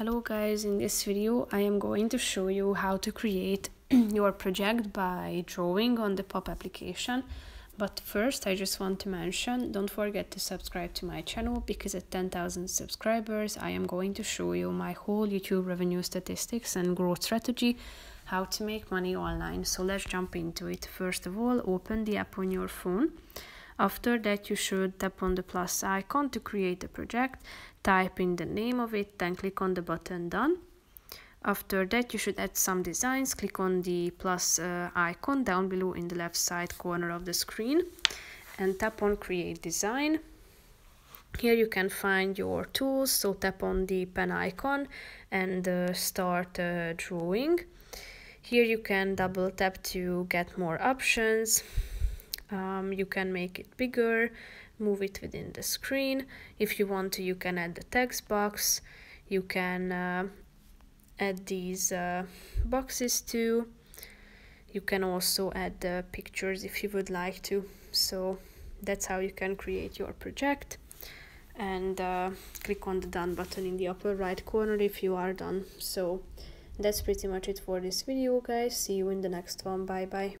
Hello guys, in this video I am going to show you how to create your project by drawing on the POP application. But first I just want to mention, don't forget to subscribe to my channel, because at 10,000 subscribers I am going to show you my whole YouTube revenue statistics and growth strategy, how to make money online. So let's jump into it. First of all, open the app on your phone. After that, you should tap on the plus icon to create a project, type in the name of it, then click on the button done. After that, you should add some designs, click on the plus icon down below in the left side corner of the screen and tap on create design. Here you can find your tools, so tap on the pen icon and start drawing. Here you can double tap to get more options. You can make it bigger, move it within the screen. If you want to, you can add the text box. You can add these boxes too. You can also add the pictures if you would like to. So that's how you can create your project. And click on the done button in the upper right corner if you are done. So that's pretty much it for this video, guys. See you in the next one. Bye bye.